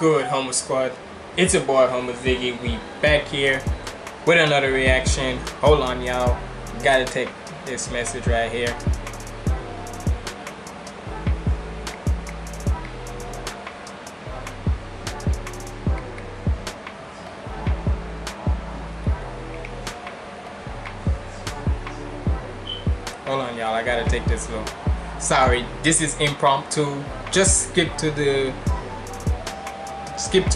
good, Humble Squad? It's your boy Humble Ziggy. We back here with another reaction. Hold on, y'all. Gotta take this message right here. Hold on, y'all. I gotta take this look. Sorry, this is impromptu. Just skip to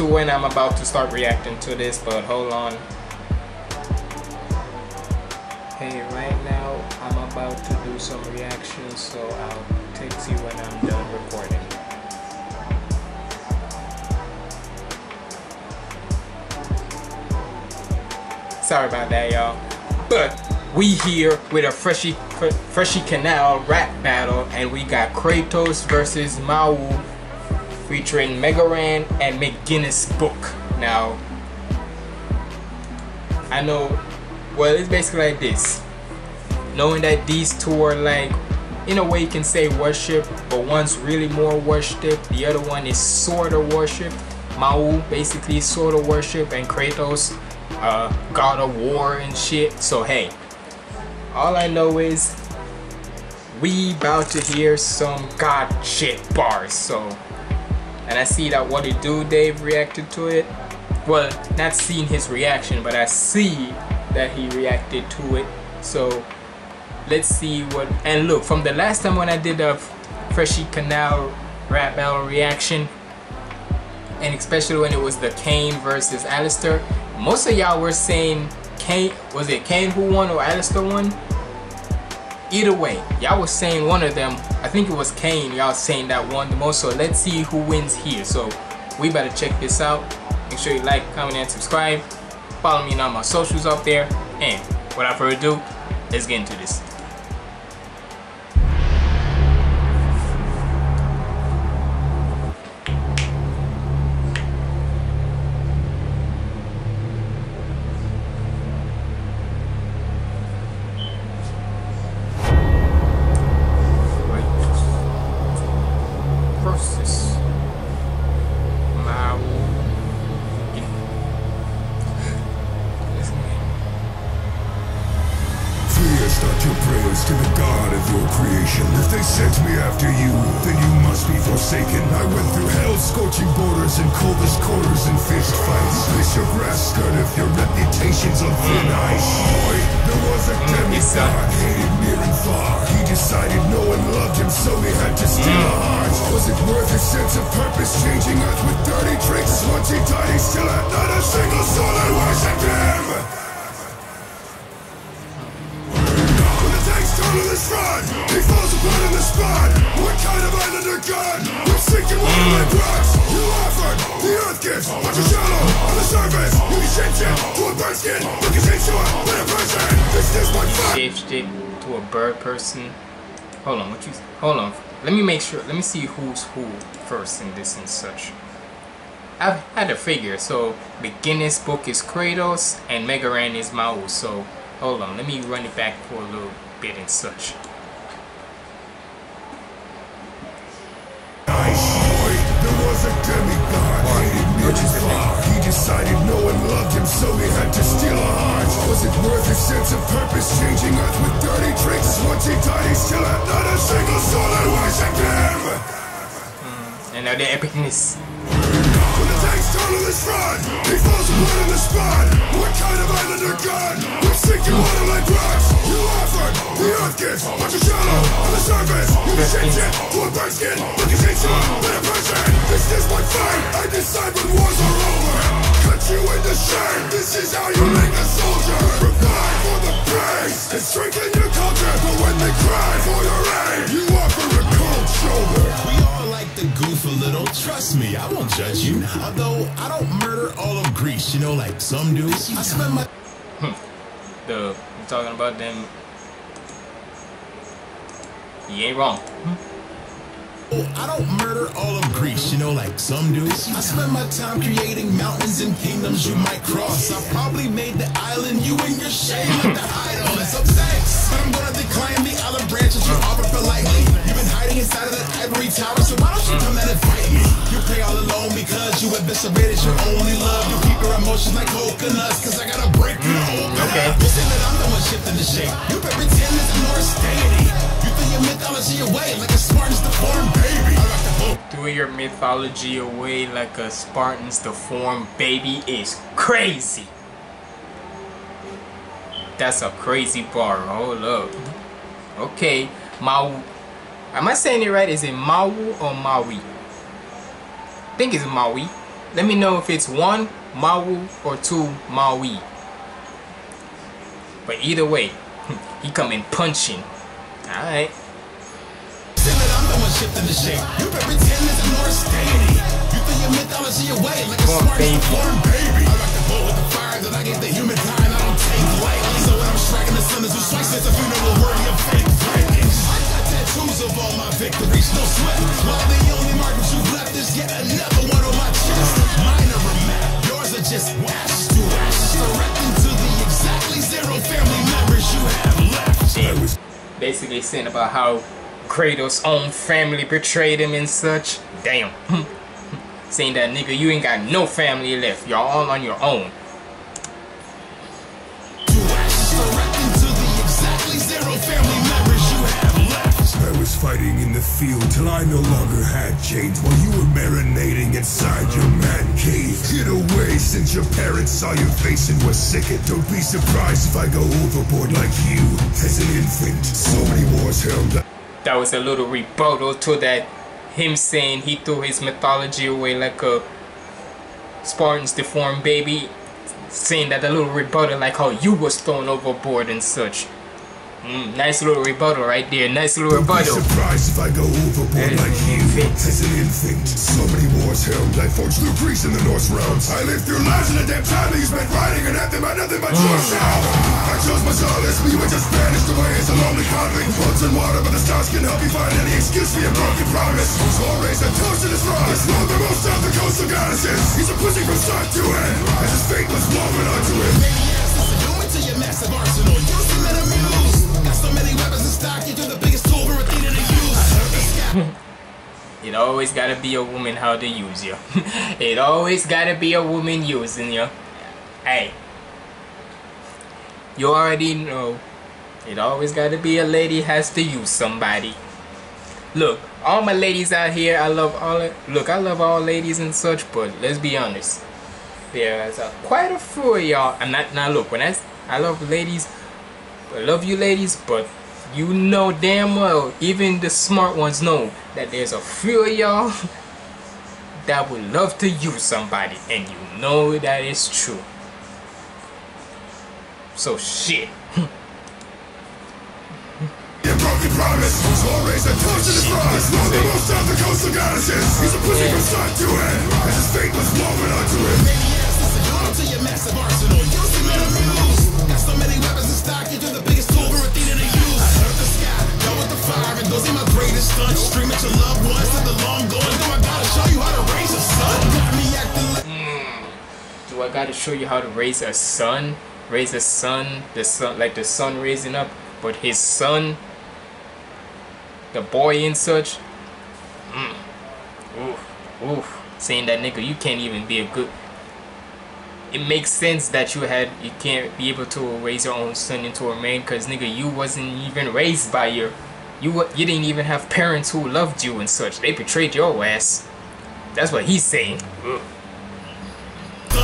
when I'm about to start reacting to this, but hold on. Hey, right now I'm about to do some reactions, so I'll text you when I'm done recording. Sorry about that, y'all. But we here with a Freshy Kanal rap battle, and we got Kratos versus Maui, featuring MegaRan and McGuinness Book. Now, I know, well, it's basically like this. Knowing that these two are like, in a way you can say worship, but one's really more worshipped, the other one is sort of worshipped. Maui basically sort of worshipped, and Kratos, god of war and shit. So hey, all I know is we about to hear some god shit bars. So. And I see that What It Do Dave reacted to it. Well, not seen his reaction, but I see that he reacted to it. So let's see what. And look, from the last time when I did a Freshy Kanal rap battle reaction, and especially when it was the Kane versus Alistair, most of y'all were saying Kane. Was it Kane who won or Alistair won? Either way, y'all was saying one of them. I think it was Kane, y'all saying that won the most. So let's see who wins here. So we better check this out. Make sure you like, comment, and subscribe. Follow me on all my socials up there. And without further ado, let's get into this. To the God of your creation. If they sent me after you, then you must be forsaken. I went through hell's scorching borders and coldest quarters and fist fights. This your grass skirt if your reputation's on thin ice. Boy, there was a demigod hated near and far. He decided no one loved him, so he had to steal a heart. Was it worth his sense of purpose, changing earth with dirty tricks? Once he died, he still had not a single soul that worshipped him. He falls apart in the spot. What kind of islander god would sink in one of my blocks? You offered the earth gifts, but you're shallow on the surface. You can shape shit to a bird skin, but you can't show up with a person. This is my fuck. Shape shit to a bird person. Hold on, what you? Hold on. Let me make sure. Let me see who's who first in this and such. I've had a figure. So McGuinness Book is Kratos and MegaRan is Maui. So hold on. Let me run it back for a little bit and such. So he had to steal a heart. Was it worth his sense of purpose, changing earth with dirty tricks? Once he died, he still had not a single soul that worshipped him. And now the epicness. When the tanks turn on this run, he falls apart on the spot. What kind of islander god would sink in water like rocks? You offered the earth gifts, but you're shallow on the surface. You can change it to a bird skin, but you can't show up with a person. This is my fight. I decide when wars are over. You in the shame, this is how you make a soldier. Provide for the praise and strengthen your culture. But when they cry for your aid, you offer a cold shoulder. We all like the goof a little, trust me, I won't judge you. Although I don't murder all of Greece, you know, like some do. I spend my the you're talking about them. You ain't wrong. I don't murder all of Greece, you know, like some do. I spend my time creating mountains and kingdoms you might cross. I probably made the island you and your shade like the idol. That's upsetting, but I'm gonna decline the olive branches you offer politely. You've been hiding inside of that ivory tower, so why don't you come out and fight me? You pray all alone because you eviscerated your only love. You keep your emotions like coconuts, cause I gotta break you open up. You say that I'm the one shifting the shape. You been pretending to Norse deity. You throw your mythology away like a Spartan's deformed baby. Throw your mythology away like a Spartan's deformed baby is crazy. That's a crazy bar. Hold up. Okay, Maui. Am I saying it right? Is it Maui or Maui? I think it's Maui. Let me know if it's one Maui or two Maui. But either way, he coming punching. All right. Shifting the shape. You been pretending to Norse deity. You throw your mythology away like a Spartan's born baby. I rock the boat with the fire that I gave the human kind. I don't take lightly. So when I'm striking the sinners who strikes, it's a funeral worthy of fake breakings. I got tattoos of all my victories, no sweat. While the only markers you've left is yet another one on my chest. Mine are a map, yours are just ashes to ashes. Direct into the exactly zero family members you have left. Basically saying about how Kratos' own family betrayed him and such. Damn. Saying that, nigga, you ain't got no family left. Y'all all on your own. I was fighting in the field till I no longer had chains, while you were marinating inside your man cave. Get away since your parents saw your face and were sickened. Don't be surprised if I go overboard like you as an infant. So many wars held up. That was a little rebuttal to that, him saying he threw his mythology away like a Spartan's deformed baby, saying that a little rebuttal like how you was thrown overboard and such. Nice little rebuttal right there. Nice little rebuttal. Don't be surprised if I go overboard like you as an infant. So many wars held. I forged through Greece in the Norse realms. I lived through lives in a damn time that you spent riding and at them by nothing but yourself. I chose my solace, we were just banished away as a lonely convict. Floods and water, but the stars can help you find any excuse for your broken promise. Always a toast in his rod. It's not the most of the coastal goddesses. He's a pussy from start to end, as his fate was woven onto him. To your massive arsenal, use them and amuse. Got so many weapons in stock, you do the biggest tool for a theater to use. It always gotta be a woman how to use you. It always gotta be a woman using you. Hey, you already know. It always gotta be a lady has to use somebody. Look, all my ladies out here, I love all. Look, I love all ladies and such, but let's be honest. There's quite a few of y'all. I'm not now. Look, when I love ladies. I love you ladies, but you know damn well, even the smart ones know that there's a few of y'all that would love to use somebody, and you know that is true. So shit. Promise, always a torch in his promise. Lord, the most of the coastal goddesses. He's a pussy from start to end, as his fate was woven onto him. Baby, yes, listen, go to your massive arsenal. Use the men of news. Got so many weapons in stock, you do the biggest tool for Athena to use. I heard the sky, go with the fire, and those are my greatest stunts. Stream at your loved ones to the long going. Do I gotta show you how to raise a son? Got me acting like. Do I gotta show you how to raise a son? Raise a son, the sun, like the sun raising up, but his son. The boy and such. Oof, oof. Saying that, nigga, you can't even be a good. It makes sense that you can't be able to raise your own son into a man, cause nigga, you wasn't even raised by your, you didn't even have parents who loved you and such. They betrayed your ass. That's what he's saying.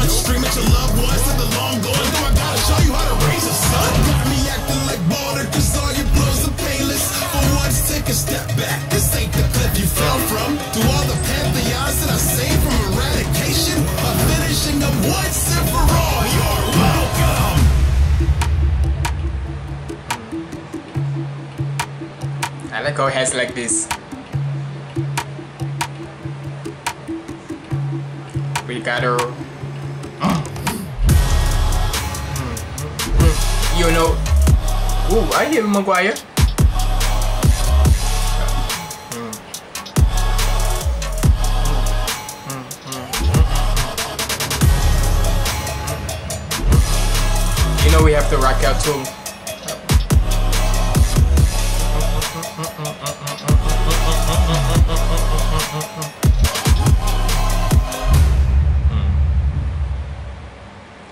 Stream at your loved ones to the long going. Now I gotta show you how to raise a son. Got me acting like water, cause all your blows are painless. For once, take a step back. This ain't the cliff you fell from. Through all the pantheons that I saved from eradication, by finishing up once and for all, you're welcome. I like how it has like this. We gotta. You know, ooh, I hear McGuire. You know we have to rock out to him.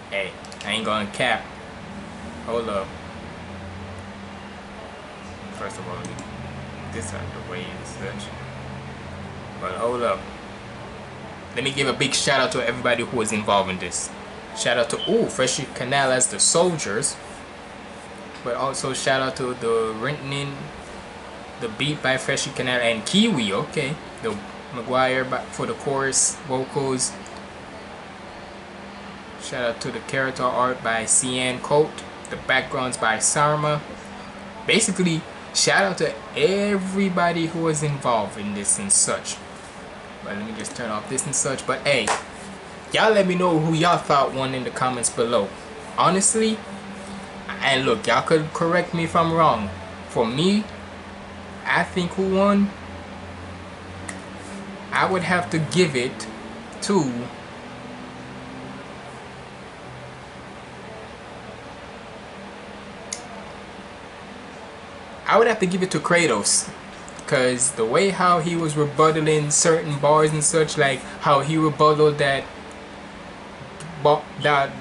Hey, I ain't gonna cap. Hold up. First of all, this out of the way and such. But hold up. Let me give a big shout out to everybody who was involved in this. Shout out to Freshy Kanal as the soldiers, but also shout out to the Rentonin, the beat by Freshy Kanal and Kiwi. Okay, the McGuire for the chorus vocals. Shout out to the character art by CN Colt, the backgrounds by Sarma. Basically, shout out to everybody who was involved in this and such. But let me just turn off this and such. But hey, y'all let me know who y'all thought won in the comments below. Honestly, and look, y'all could correct me if I'm wrong. For me, I think who won, I would have to give it to Kratos. Because the way how he was rebuttaling certain bars and such, like how he rebutted that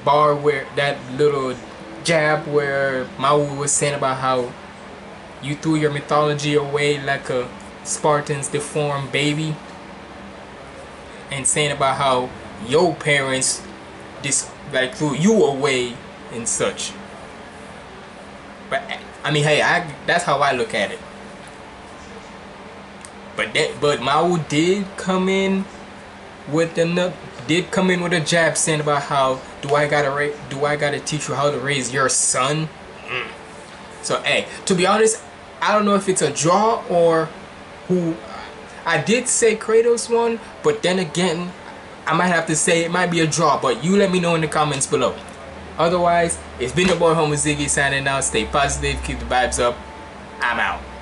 bar where that little jab where Maui was saying about how you threw your mythology away like a Spartan's deformed baby, and saying about how your parents threw you away and such. But I mean, hey, that's how I look at it. But Maui did come in with a jab saying about how do I gotta teach you how to raise your son? So hey, to be honest, I don't know if it's a draw or who. I did say Kratos won, but then again, I might have to say it might be a draw. But you let me know in the comments below. Otherwise, it's been your boy Humble Ziggy signing out. Stay positive, keep the vibes up. I'm out.